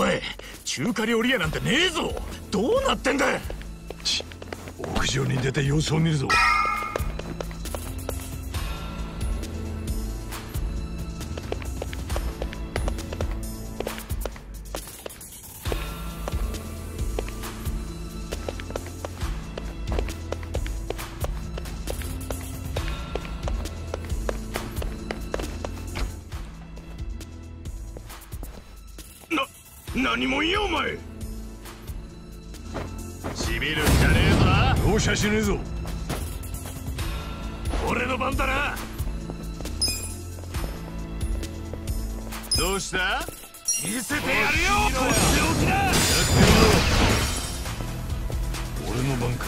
おい、中華料理屋なんてねえぞ。どうなってんだ。屋上に出て様子を見るぞ。何も言えお前。しびるんじゃねえぞ。容赦しねえぞ。俺の番だな。どうした？見せてやるよ。こっちを来な。やってみろ。俺の番か。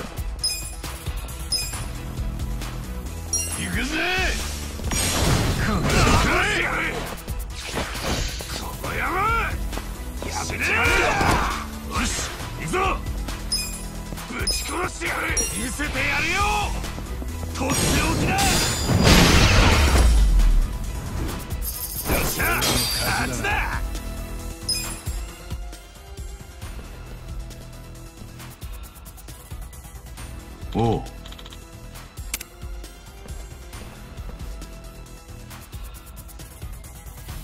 行くぜ。この野郎。よし、行くぞ。ぶち殺してやる。見せてやるよ。とっておきだ。よっしゃ、あっちだ。おう、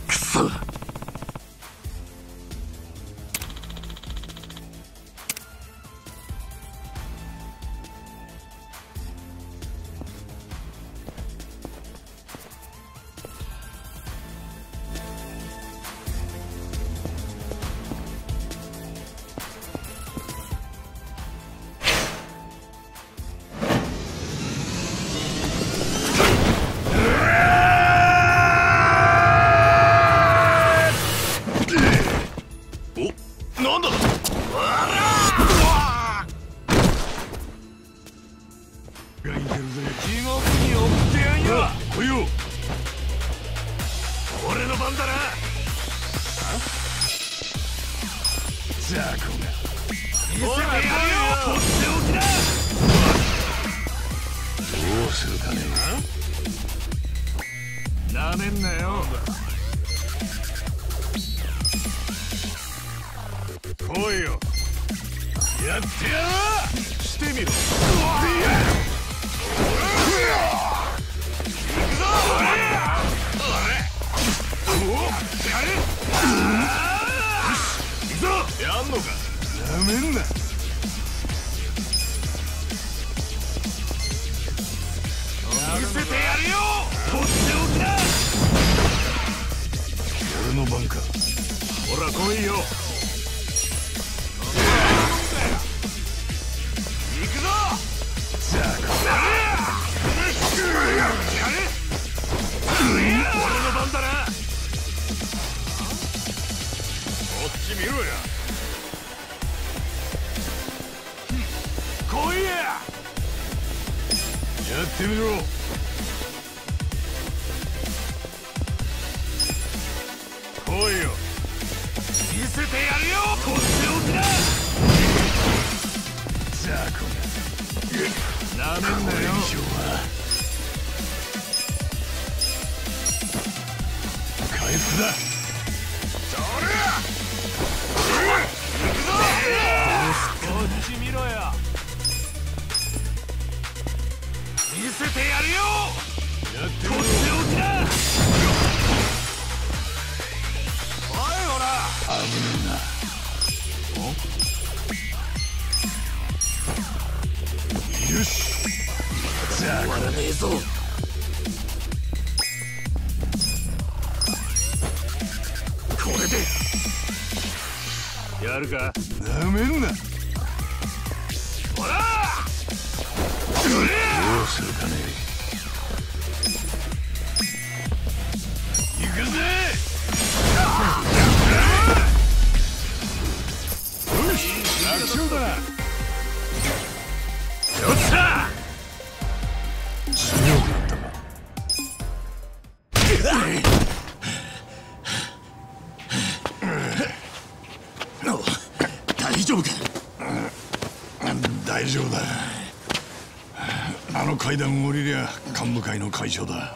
くそ。会場だ。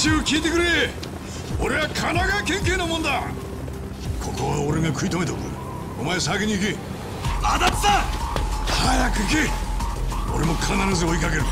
話を聞いてくれ。俺は神奈川県警のもんだ。ここは俺が食い止めておく。お前先に行け。足立さん早く行け。俺も必ず追いかける。